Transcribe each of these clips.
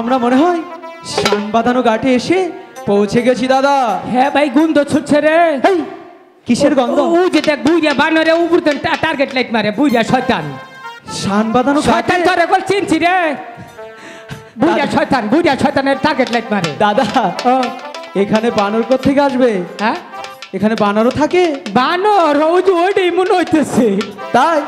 আমরা মনে হয় শান বাঁধানো ঘাটে এসে পৌঁছে গেছি দাদা। হ্যাঁ ভাই গন্ধ ছুটছে রে। এই কিসের গন্ধ? ও যেটা বুইয়া বানরে উপরতে টার্গেট লাইট মারে বুইয়া শয়তান। শান বাঁধানো শয়তান করে কল চিনছি রে। বুইয়া শয়তান, বুইয়া শয়তানের টার্গেট লাইট মারে দাদা। এখানে বানর কোথা থেকে আসবে? হ্যাঁ এখানে বানরও থাকে। বানর ওই যে ওইটাই মনে হইতেছে তাই।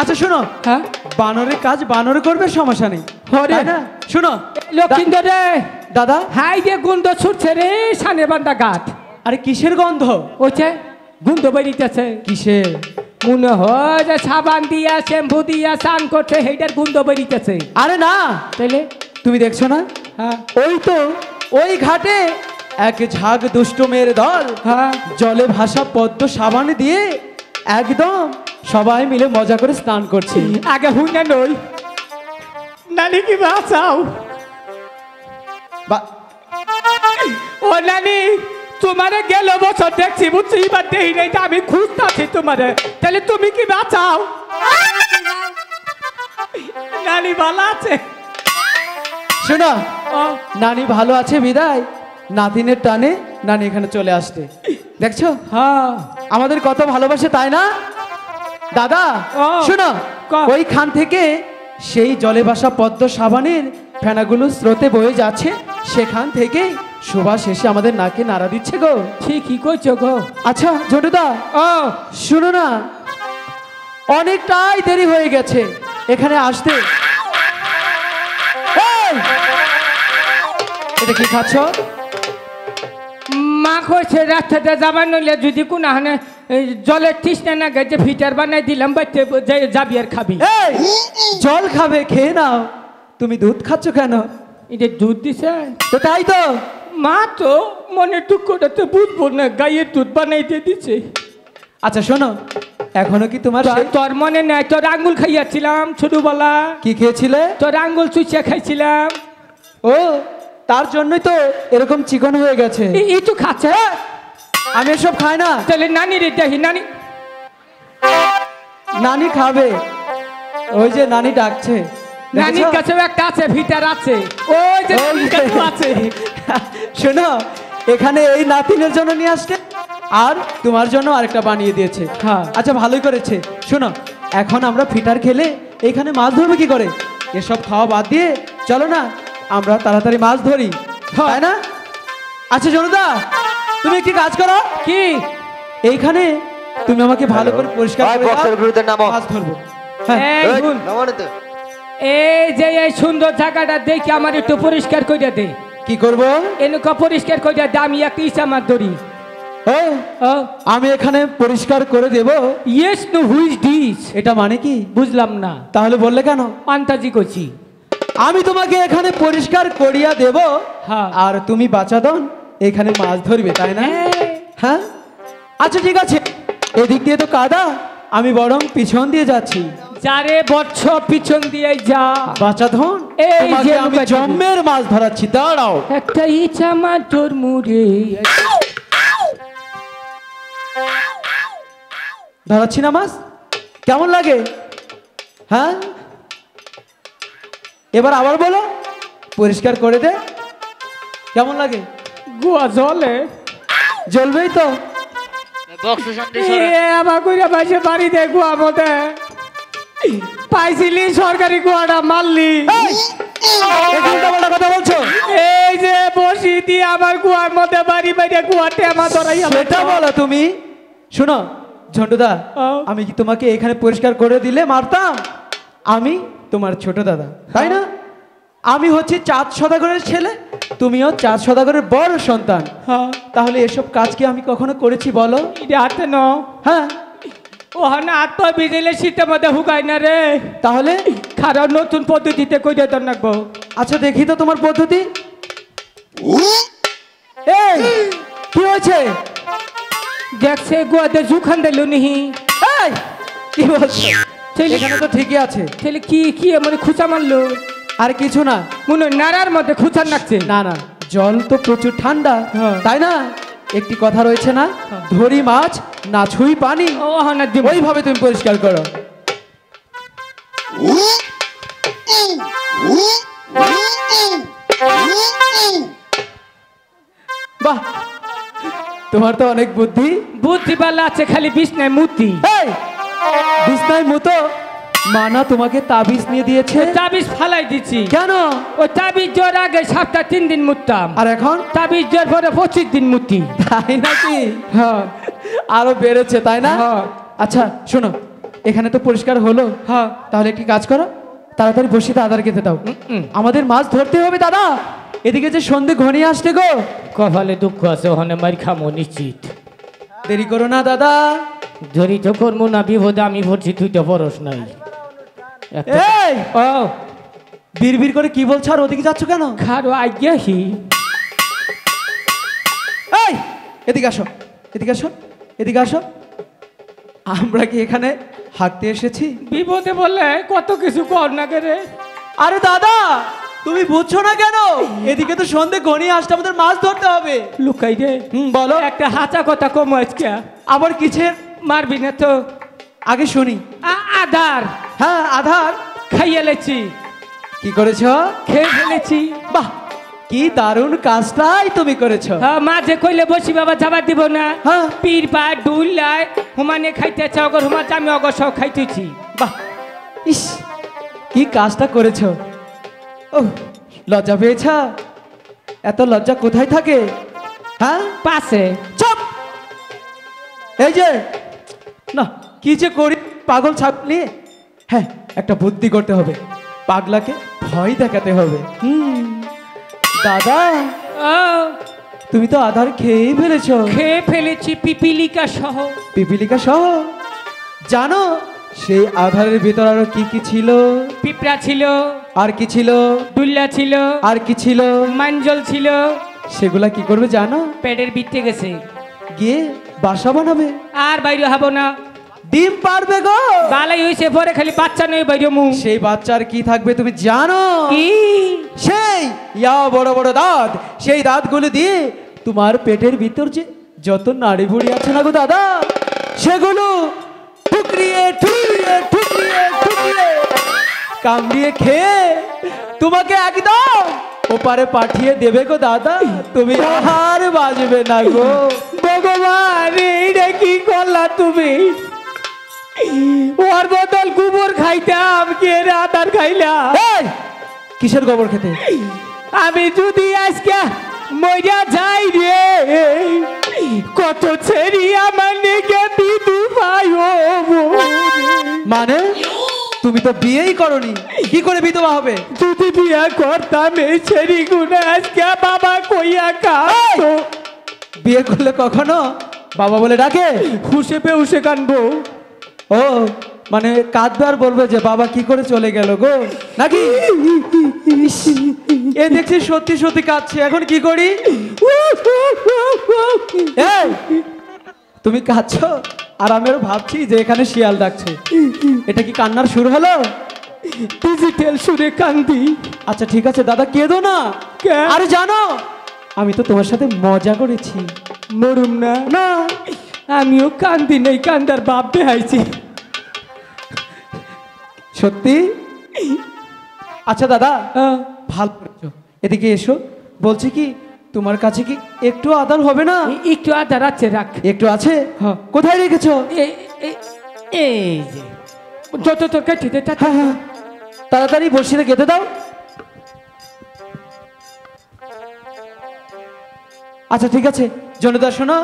আচ্ছা শোনো, হ্যাঁ বানরের কাজ বানর করবে, সমস্যা নেই। হরে না শুনো লক্ষিন্দর রে দাদা, হাই যে গন্ধ ছুটছে রে শানে বান্দা গাঠ। আরে কিসের গন্ধ? ওছে গন্ধ বেরিতেছে। কিসের? মনে হয় যে সাবান দিয়া শ্যাম্পু দিয়া স্নান করছে সেইটার গন্ধ বেরিতেছে। আরে না, তাইলে তুমি দেখছো না? হ্যাঁ ওই তো ওই ঘাটে এক ঝাঁক দুষ্ট মেয়ের দল। হ্যাঁ জলে ভাসা পদ্ম সাবান দিয়ে একদম সবাই মিলে মজা করে স্নান করছে। আগে হুনা নই নানি কি বাঁচাও। ও নানি তোমারে গেল বছর দেখছি বুঝছি, এবার দেখি নাই তো আমি খুঁজতাছি তোমারে। তাহলে তুমি কি বাঁচাও নানি? ভালো আছে শোনো, নানি ভালো আছে বিদায় নাতিনের টানে নানি এখানে চলে আসতে দেখছো। হ্যাঁ আমাদের কত ভালোবাসে তাই না দাদা? শোনো ওইখান থেকে সেই জলে ভাসা পদ্ম সাবানের ফেনাগুলো স্রোতে বয়ে যাচ্ছে, সেখান থেকে সুবাস এসে আমাদের নাকে নাড়া দিচ্ছে গো। ঠিকই কইছো গো। আচ্ছা জটুদা শুনো না, অনেকটাই দেরি হয়ে গেছে এখানে আসতে। এটা কি খাচ্ছ? মা কইছে রাস্তাতে যাবার নইলে যদি কোন জলের তৃষ্ণা না গেছে ফিটার বানাই দিলাম, বাইতে যাবি আর খাবি। জল খাবে খেয়ে নাও। তুমি দুধ খাচ্ছ কেন? এটা দুধ দিছে তো তাই তো। মা তো মনে টুকটা তো বুঝবো না, গায়ের দুধ বানাইতে দিছে। আচ্ছা শোনো, এখনো কি তোমার তোর মনে নাই তোর আঙ্গুল খাইয়াছিলাম ছোটবেলা? কি খেয়েছিলে? তোর আঙ্গুল চুষিয়া খাইছিলাম। ও তার জন্যই তো এরকম চিকন হয়ে গেছে। এই তো খাচ্ছে। আমি এসব খাই না। তাহলে নানি রে দেখি, নানি নানি খাবে। ওই যে নানি ডাকছে। নানির কাছে একটা আছে ভিটার আছে। ওই যে কিছু আছে। শোনো এখানে এই নাতিনের জন্য নিয়ে আসছে, আর তোমার জন্য আরেকটা বানিয়ে দিয়েছে। হ্যাঁ আচ্ছা ভালোই করেছে। শোনো এখন আমরা ফিটার খেলে এখানে মাছ ধরবো কি করে? এসব খাওয়া বাদ দিয়ে চলো না আমরা তাড়াতাড়ি মাছ ধরি, তাই না? আচ্ছা জনতা তুমি কি কাজ করো? কি এইখানে তুমি আমাকে ভালো করে পরিষ্কার করে বক্সের বিরুদ্ধে নামো, মাছ ধরব। হ্যাঁ এই যে এই সুন্দর জায়গাটা দেখি আমার একটু পরিষ্কার কইরা দে। কি করব? এনেকা পরিষ্কার কইরা দে, আমি একটা ইচ্ছা মাছ ধরি। হ্যাঁ আমি এখানে পরিষ্কার করে দেব। Yes no which this? এটা মানে কি বুঝলাম না। তাহলে বললে কেন? পান্তাজি কইছি আমি তোমাকে এখানে পরিষ্কার করিয়া দেব। হ্যাঁ আর তুমি বাঁচা দন এখানে মাছ ধরবে, তাই না? হ্যাঁ अच्छा ठीक है एदिक दिए तो कादा आमी बरং पिछन दिए जाচ্ছি जारे बच्चा पिछन दिए जा বাচ্চা ধন এই যে আমি জম্মের মাছ ধরাচ্ছি দাঁড়াও একটা ইচ্ছা আমার তোর মুড়ে ধরাচ্ছি না মাছ কেমন লাগে হ্যাঁ এবার আবার বলো পরিষ্কার করে দে কেমন লাগে গোয়া জলে জ্বলবেই তো झंडुदा तुम्हें परिष्कार कर दिले मारताम तुम्हार छोट दादा तईना चाँद सदागर छेले তুমিও চাঁদ সদাগরের বড় সন্তান হ্যাঁ তাহলে এসব কাজ কি আমি কখনো করেছি বলো এটা আতে না হ্যাঁ ওখানে আত্ম বিজলে শীতের মধ্যে হুকাই না রে তাহলে খারাপ নতুন পদ্ধতিতে কই দিতে নাকবো আচ্ছা দেখি তো তোমার পদ্ধতি এই কি হচ্ছে দেখছে গোয়াতে জুখান দিলো নিহি এই কি হচ্ছে ছেলে এখানে তো ঠিকই আছে ছেলে কি কি মানে খুঁচা মারলো আর কিছু না মনে নারার মধ্যে খুঁচান লাগছে না না জল তো প্রচুর ঠান্ডা তাই না একটি কথা রয়েছে না ধরি মাছ না ছুঁই পানি ওইভাবে তুমি পরিষ্কার করো বাহ তোমার তো অনেক বুদ্ধি বুদ্ধিবালা আছে খালি বিছনায় মুতি এই বিছনায় মুতো माना तुम्हें ताबीज नहीं दिए ताबीज फलाई दीची क्या ताबीज जोर आगे सप्ताह 3 दिन मुतम और एखन ताबीज जोर पर 25 दिन मुती ताई ना कि हां आरो बेरेছে তাই না আচ্ছা শুনো এখানে তো পরিষ্কার হলো হ্যাঁ তাহলে কি কাজ করো তাড়াতাড়ি বসিতে আদার খেতে দাও আমাদের মাছ ধরতে হবে দাদা এদিকে যে সন্ধে ঘনিয়ে আসছে গো কপালে দুঃখ আছে ওখানে মার খামো নিশ্চিত দেরি করো না দাদা ধরি তো করব না বিপদে আমি পড়ছি তুই তো পরশ নাই लुकाई दे बोलो একটা হাঁচা কথা কম আজকে আবার কিছে মারবি না তো आगे सुनी आधार हाँ आधार खाइए लेची की करेछो खेले लेची बाह की दारुण कास्टाई तुमी करेछो हाँ माँ जे कोइले बोशी बाबा जावा दिबो ना हाँ पीर पार डूल लाए हुमाने खाइते चाहो कर हुमा जामे अगर शो खाइते ची बाह इस की कास्टा करेछो ओह लज्जा बेचा ऐतो लज्जा कोथाय थाके हाँ पासे चुप एजे ना कीजे कोरी पागल छापली है एक बुद्धि करते होंगे पागला के भय देखाते होंगे दादा तुम्हें तो आधार खेये फेलेछो पिपिलिका सह जानो से आधार भीतर आरो की छिलो पिपड़ा छिलो आर की छिलो दुल्ला छिलो आर की छिलो मांजल छिलो सेगुला की करबे जानो पेटेर भीतरे गेछे गिये बासा बनाबे आर बाइरे हबो ना ডিম পারবে গো বালাই হইছে পরে খালি বাচ্চা নই বাইরে মু সেই বাচ্চার কি থাকবে তুমি জানো কি সেই ইয়া বড় বড় দাঁত সেই দাঁতগুলো দিয়ে তোমার পেটের ভিতর যে যত নাড়ি ভুঁড়ি আছে না গো দাদা সেগুলো টুকরিয়ে টুকরিয়ে টুকরিয়ে টুকরিয়ে কামড়িয়ে খেয়ে তোমাকে একদম ওপারে পাঠিয়ে দেবে গো দাদা তুমি আর বাজবে না গো ভগবান এইটা কি করলা তুমি ওর বদল গোবর খাইতাম কে রাত আর খাইলা এই কিসের গোবর খেতে আমি যদি আজকে মইরা যাই রে কত ছেড়ি আমারে কে বিধু পাইও মানে তুমি তো বিয়েই করনি কি করে বিধবা হবে যদি বিয়ে করতাম এই ছেড়ি গুনা আজকে বাবা কইয়া কাতো বিয়ে করলে কখনো বাবা বলে ডাকে খুশি পে উসে কানবো ओ माने कादबार बोलबे जे बाबा की करे चले गेलो गो नाकि ए देखछि सत्यि सत्यि कादछे एखन की करी ए তুমি কাঁদছো আর আমিও ভাবছি যে এখানে শিয়াল ডাকছে। এটা কি কান্নার শুরু হলো? ডিজিটাল সুরে কান্দি। আচ্ছা ঠিক আছে দাদা কেঁদো না। আরে জানো আমি তো তোমার সাথে মজা করেছি। মরুম না না আমিও কান্দি নেই, কান্দার বাপ দেখাইছি সত্যি। আচ্ছা দাদা ভালো করেছো, এদিকে এসো। বলছি কি তোমার কাছে কি একটু আদার হবে না? একটু আদার আছে, রাখ। একটু আছে? হ্যাঁ। কোথায় রেখেছো? এই যে যত তোর কাছে। তাড়াতাড়ি বসিতে গেঁথে দাও। আচ্ছা ঠিক আছে জনতা শোনো,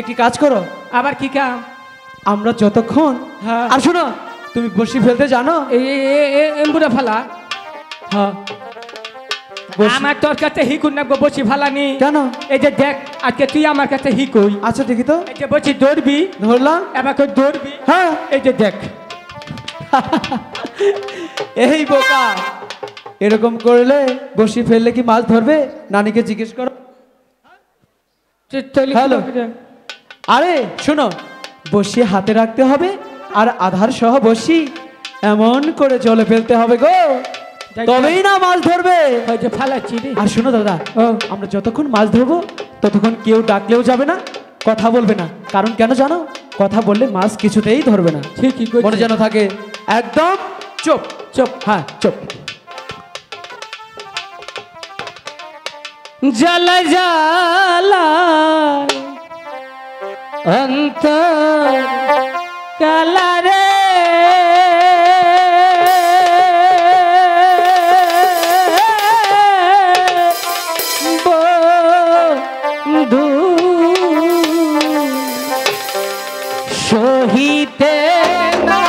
একটি কাজ করো। আবার কি কাম? আমরা যতক্ষণ আর শোনো তুমি বসি ফেলতে জানো? এমবুড়া ফালা। হ্যাঁ আমার তোর কাছে হিকুর না গো, বসি ফালানি কেন? এই যে দেখ আজকে তুই আমার কাছে হিকুই। আচ্ছা ঠিকই তো। এই যে বসি ধরবি। ধরলাম। এবার কেউ ধরবি। হ্যাঁ এই যে দেখ। এই বোকা এরকম করলে বসি ফেললে কি মাছ ধরবে? নানিকে জিজ্ঞেস করো। হ্যালো আরে শোনো বসি হাতে রাখতে হবে আর আধার সহ বসি এমন করে জলে ফেলতে হবে গো, তবেই না মাছ ধরবে। আর শোনো দাদা আমরা যতক্ষণ মাছ ধরবো ততক্ষণ কেউ ডাকলেও যাবে না, কথা বলবে না। কারণ কেন জানো? কথা বললে মাছ কিছুতেই ধরবে না। মনে যেন থাকে একদম চুপ চুপ। হ্যাঁ চুপ। জ্বালা জ্বালা অন্তর কালা রে বন্ধু সহিতে না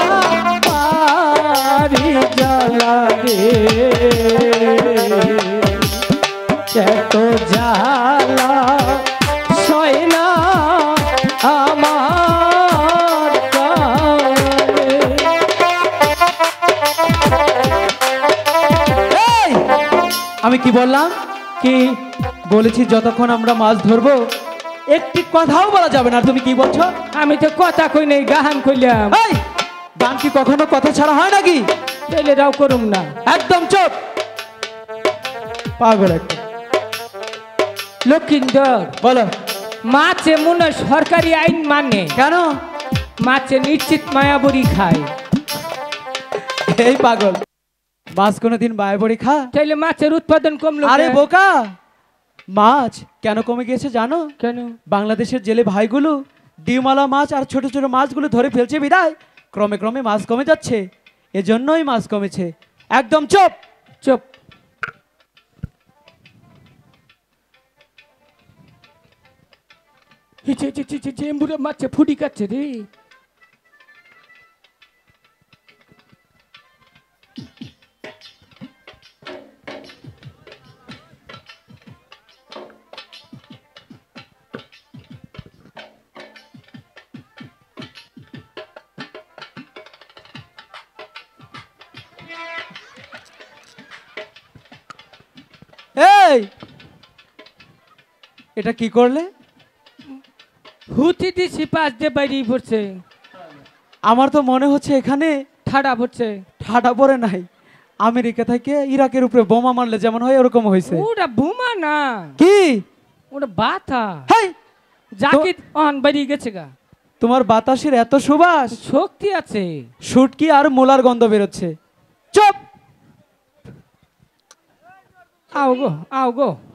পারি জ্বালা রে এত জ্বালা সয় না আমার কারে। আমি কি বললাম? কি বলেছি? যতক্ষণ আমরা মাছ ধরবো একটি কথাও বলা যাবে না। তুমি কি বলছো? আমি তো কথা কই নাই, গাহান কইলাম। এই গান কি কখনো কথা ছাড়া হয় নাকি? তাইলে দাও করুম না, একদম চুপ। পাগল একটা। লক্ষিন্দর বলো। মাছে মনে সরকারি আইন মানে কেন? মাছে নিশ্চিত মায়াবড়ি খায়। এই পাগল মাছ কোনোদিন মায়াবড়ি খা? তাইলে মাছের উৎপাদন কমলো। আরে বোকা মাছ কেন কমে গেছে জানো? কেন? বাংলাদেশের জেলে ভাইগুলো ডিমালা মাছ আর ছোট ছোট মাছগুলো ধরে ফেলছে বিদায় ক্রমে ক্রমে মাছ কমে যাচ্ছে। এজন্যই মাছ কমেছে। একদম চুপ চুপ। মাছে ফুটি কাটছে রে। এই এটা কি করলে? হুতি দিছি পাশ দিয়ে বাইরেই পড়ছে। আমার তো মনে হচ্ছে এখানে ঠাডা পড়ছে। ঠাডা পড়ে নাই, আমেরিকা থেকে ইরাকের উপরে বোমা মারলে যেমন হয় ওরকম হয়েছে। ওটা বোমা না। কি? ওটা বাতা। হেই জাকিত অন বেরিয়ে গেছে গা। তোমার বাতাসের এত সুবাস, শক্তি আছে। শুটকি আর মোলার গন্ধ বেরোচ্ছে। চুপ। I'll go.